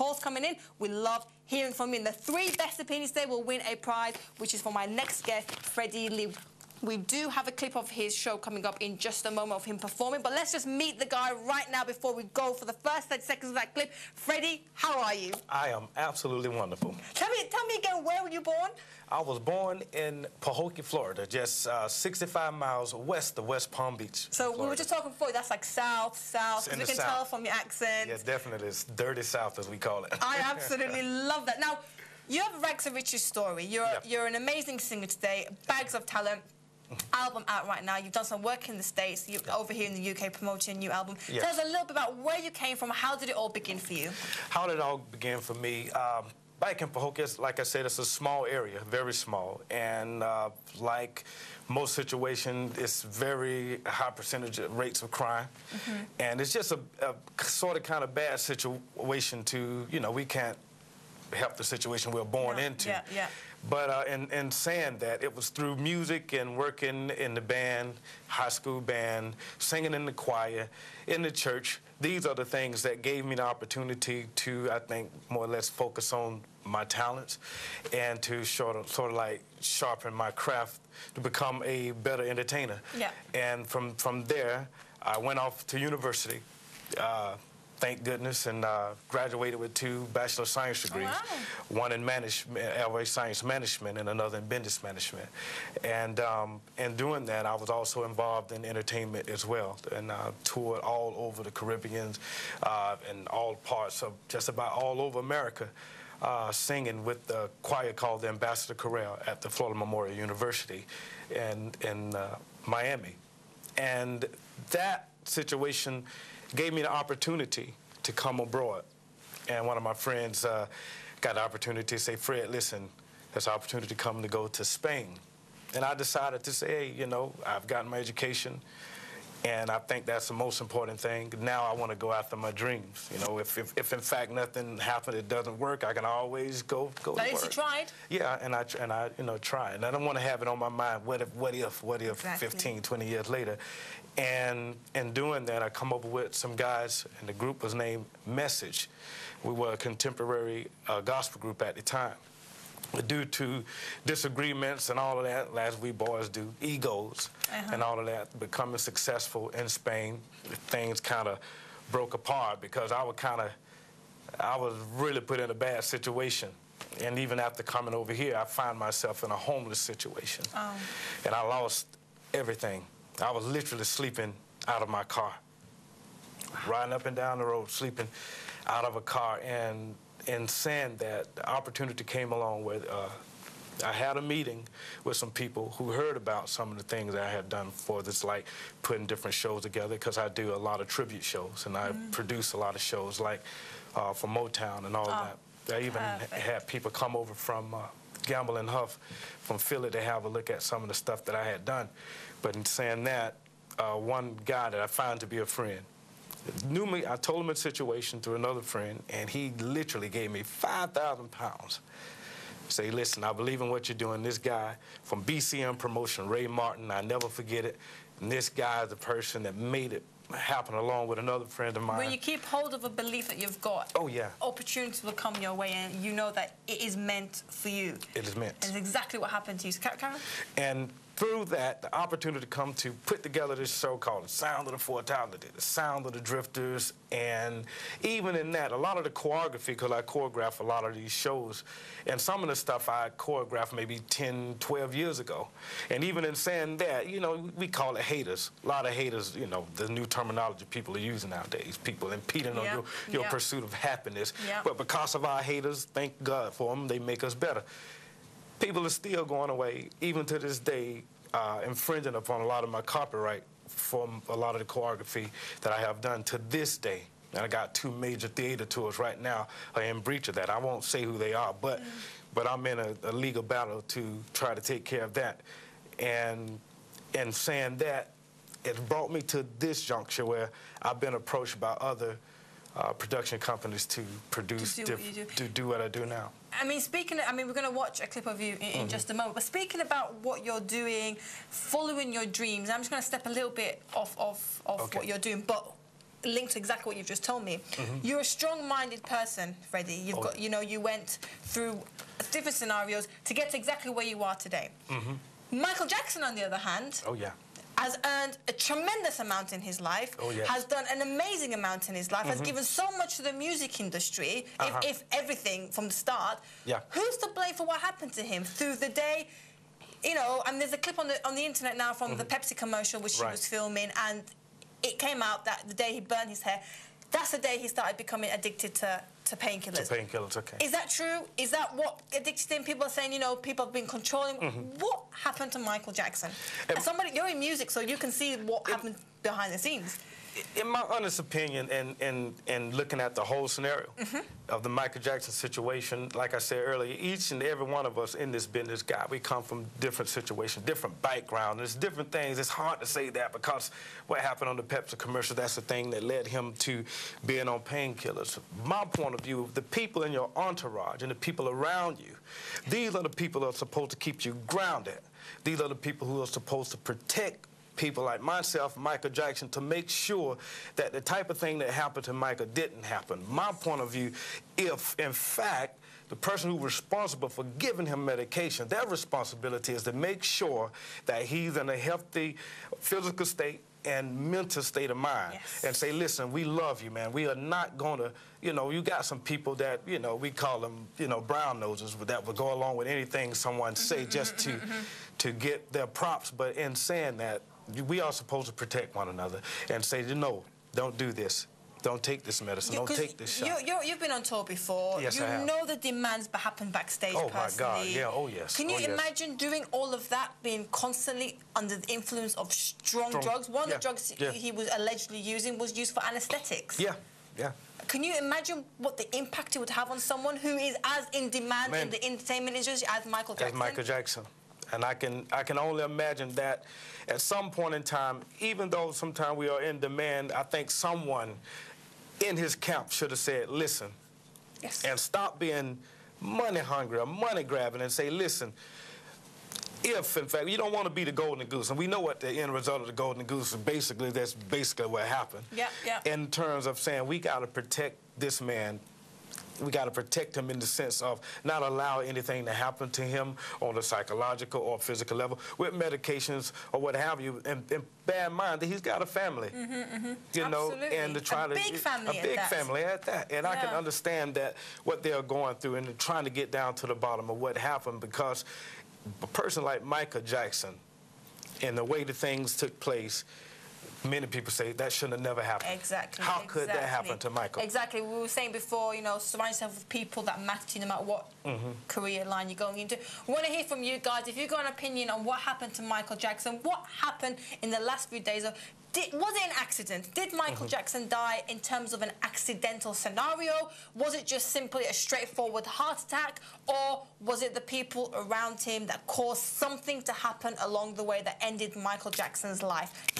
calls coming in. We love hearing from you. And the three best opinions today will win a prize, which is for my next guest, Freddie Lee. We do have a clip of his show coming up in just a moment of him performing, but let's just meet the guy right now before we go for the first 10 seconds of that clip. Freddie, how are you? I am absolutely wonderful. Tell me again, where were you born? I was born in Pahokee, Florida, just 65 miles west of West Palm Beach. So Florida. We were just talking before, that's like south, because we can tell from your accent. Yes, definitely. It's dirty south, as we call it. I absolutely love that. Now, you have a rags to riches story. You're an amazing singer today, bags of talent. Album out right now. You've done some work in the States. You're over here in the UK promoting a new album. Yes. Tell us a little bit about where you came from. How did it all begin for you? How did it all begin for me? Back in Pahokee, like I said, it's a small area, very small. And like most situations, it's very high percentage of rates of crime. Mm-hmm. And it's just a sort of kind of bad situation to, you know, we can't help the situation we're born into. Yeah, yeah. But in saying that, it was through music and working in the band, high school band, singing in the choir, in the church. These are the things that gave me the opportunity to, I think, more or less focus on my talents and to sort of like sharpen my craft to become a better entertainer. Yeah. And from there, I went off to university. Thank goodness, and graduated with 2 Bachelor of Science degrees, one in management, Airway Science Management, and another in Business Management. And in doing that, I was also involved in entertainment as well, and toured all over the Caribbean and all parts of just about all over America, singing with the choir called the Ambassador Corral at the Florida Memorial University in Miami. And that situation gave me the opportunity to come abroad. And one of my friends got the opportunity to say, Fred, listen, there's an opportunity to come to go to Spain. And I decided to say, hey, you know, I've gotten my education, and I think that's the most important thing. Now I want to go after my dreams. You know, if in fact nothing happened, it doesn't work, I can always go to work. At least you tried. Yeah, and I you know, tried. And I don't want to have it on my mind, what if exactly. 15, 20 years later. And in doing that, I come up with some guys, and the group was named Message. We were a contemporary gospel group at the time. But due to disagreements and all of that, as we boys do, egos and all of that, becoming successful in Spain, things kind of broke apart because I was really put in a bad situation. And even after coming over here, I found myself in a homeless situation. Oh. And I lost everything. I was literally sleeping out of my car, riding up and down the road, sleeping out of a car. And saying that, the opportunity came along where I had a meeting with some people who heard about some of the things that I had done for this, like putting different shows together, because I do a lot of tribute shows, and I produce a lot of shows, like for Motown and all that. I even had people come over from Gamble and Huff from Philly to have a look at some of the stuff that I had done. But in saying that, one guy that I found to be a friend, knew me, I told him the situation through another friend, and he literally gave me 5,000 pounds. Say, listen, I believe in what you're doing. This guy from BCM Promotion, Ray Martin, I never forget it. And this guy is the person that made it happen along with another friend of mine. When you keep hold of a belief that you've got, opportunities will come your way, and you know that it is meant for you. It is meant. It's exactly what happened to you. Karen? And through that, the opportunity to come to put together this show called The Sound of the Fortality, The Sound of the Drifters, and even in that, a lot of the choreography, because I choreograph a lot of these shows, and some of the stuff I choreographed maybe 10, 12 years ago. And even in saying that, you know, we call it haters. A lot of haters, you know, the new terminology people are using nowadays, people impeding on your pursuit of happiness. Yeah. But because of our haters, thank God for them, they make us better. People are still going away, even to this day, infringing upon a lot of my copyright from a lot of the choreography that I have done to this day. And I got 2 major theater tours right now in breach of that. I won't say who they are, but I'm in a legal battle to try to take care of that. And saying that, it brought me to this juncture where I've been approached by other production companies to produce, to do what I do now. I mean, we're going to watch a clip of you in just a moment, but speaking about what you're doing, following your dreams, I'm just going to step a little bit off what you're doing, but linked to exactly what you've just told me. Mm-hmm. You're a strong-minded person, Freddie. You've got, you know, you went through different scenarios to get to exactly where you are today. Mm-hmm. Michael Jackson, on the other hand, has earned a tremendous amount in his life, has done an amazing amount in his life, has given so much to the music industry, if everything from the start. Yeah. Who's to blame for what happened to him through the day? You know, and there's a clip on the internet now from the Pepsi commercial which she was filming, and it came out that the day he burned his hair, that's the day he started becoming addicted to painkillers. To painkillers, okay. Is that true? Is that what addicted him? People are saying, you know, people have been controlling. What happened to Michael Jackson? Somebody, you're in music, so you can see what happened behind the scenes. In my honest opinion, and looking at the whole scenario of the Michael Jackson situation, like I said earlier, each and every one of us in this business, we come from different situations, different background. There's different things. It's hard to say that because what happened on the Pepsi commercial, that's the thing that led him to being on painkillers. My point of view, the people in your entourage and the people around you, these are the people that are supposed to keep you grounded. These are the people who are supposed to protect people like myself, Michael Jackson, to make sure that the type of thing that happened to Michael didn't happen. My point of view, if, in fact, the person who was responsible for giving him medication, their responsibility is to make sure that he's in a healthy physical state and mental state of mind, and say, listen, we love you, man. We are not gonna, you know, you got some people that, you know, we call them, you know, brown noses, but that would go along with anything someone say just to get their props. But in saying that, we are supposed to protect one another and say, no, don't do this. Don't take this medicine. Don't take this shot. You've been on tour before. Yes, I have. You know the demands that happen backstage personally. My God. Yeah, Can you imagine doing all of that, being constantly under the influence of strong drugs? One of the drugs he was allegedly using was used for anesthetics. Can you imagine what the impact it would have on someone who is as in demand in the entertainment industry as Michael Jackson? As Michael Jackson. And I can only imagine that at some point in time, even though sometimes we are in demand, I think someone in his camp should have said, listen, and stop being money hungry or money grabbing and say, listen, if, in fact, you don't want to be the golden goose, and we know what the end result of the golden goose is basically, that's basically what happened. In terms of saying, we got to protect this man. We got to protect him in the sense of not allow anything to happen to him on a psychological or physical level with medications or what have you. And bear in mind that he's got a family, you know, and to try a big family at that. And I can understand that what they are going through and trying to get down to the bottom of what happened, because a person like Michael Jackson and the way the things took place, many people say that shouldn't have never happened. Exactly. How could that happen to Michael? Exactly. We were saying before, you know, surround yourself with people that matter to you no matter what career line you're going into. We want to hear from you guys. If you've got an opinion on what happened to Michael Jackson, what happened in the last few days? Was it an accident? Did Michael Jackson die in terms of an accidental scenario? Was it just simply a straightforward heart attack? Or was it the people around him that caused something to happen along the way that ended Michael Jackson's life?